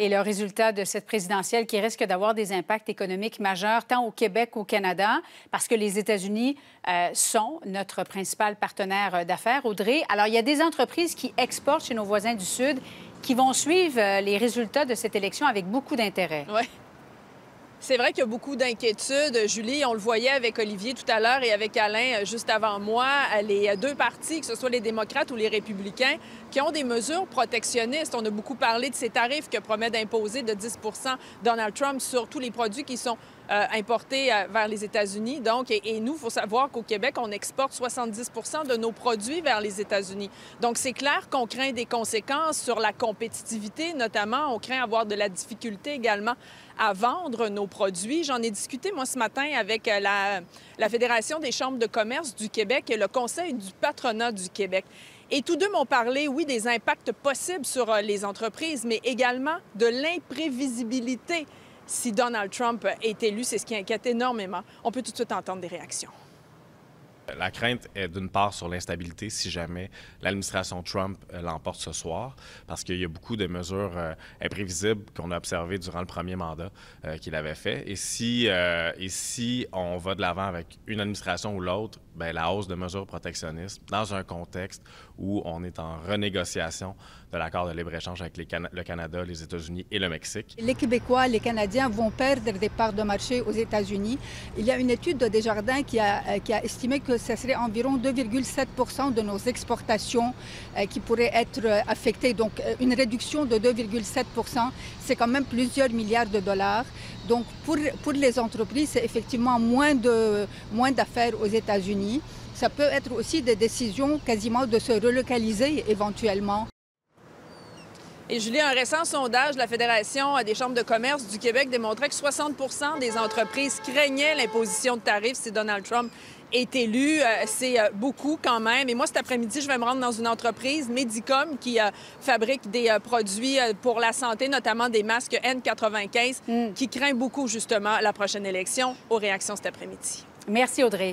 et le résultat de cette présidentielle qui risque d'avoir des impacts économiques majeurs tant au Québec qu'au Canada, parce que les États-Unis sont notre principal partenaire d'affaires. Audrey, alors il y a des entreprises qui exportent chez nos voisins du Sud qui vont suivre les résultats de cette élection avec beaucoup d'intérêt. Oui. C'est vrai qu'il y a beaucoup d'inquiétudes, Julie. On le voyait avec Olivier tout à l'heure et avec Alain juste avant moi. Les deux partis, que ce soit les démocrates ou les républicains, qui ont des mesures protectionnistes. On a beaucoup parlé de ces tarifs que promet d'imposer de 10 Donald Trump sur tous les produits qui sont importés vers les États-Unis. Donc, et nous, il faut savoir qu'au Québec, on exporte 70 de nos produits vers les États-Unis. Donc, c'est clair qu'on craint des conséquences sur la compétitivité, notamment. On craint avoir de la difficulté également à vendre nos produits. J'en ai discuté, moi, ce matin avec la Fédération des chambres de commerce du Québec et le Conseil du patronat du Québec. Et tous deux m'ont parlé, oui, des impacts possibles sur les entreprises, mais également de l'imprévisibilité. Si Donald Trump est élu, c'est ce qui inquiète énormément. On peut tout de suite entendre des réactions. La crainte est d'une part sur l'instabilité si jamais l'administration Trump l'emporte ce soir, parce qu'il y a beaucoup de mesures imprévisibles qu'on a observées durant le premier mandat qu'il avait fait. Et si on va de l'avant avec une administration ou l'autre, bien, la hausse de mesures protectionnistes dans un contexte où on est en renégociation de l'accord de libre-échange avec le Canada, les États-Unis et le Mexique. Les Québécois, les Canadiens vont perdre des parts de marché aux États-Unis. Il y a une étude de Desjardins qui a estimé que ce serait environ 2,7 % de nos exportations qui pourraient être affectées. Donc, une réduction de 2,7 %, c'est quand même plusieurs milliards de dollars. Donc, pour les entreprises, c'est effectivement moins d'affaires aux États-Unis. Ça peut être aussi des décisions quasiment de se relocaliser éventuellement. Et Julie, un récent sondage de la Fédération des chambres de commerce du Québec démontrait que 60 % des entreprises craignaient l'imposition de tarifs si Donald Trump est élu. C'est beaucoup quand même. Et moi, cet après-midi, je vais me rendre dans une entreprise, Medicom, qui fabrique des produits pour la santé, notamment des masques N95, qui craint beaucoup, justement, la prochaine élection. Aux réactions cet après-midi. Merci, Audrey.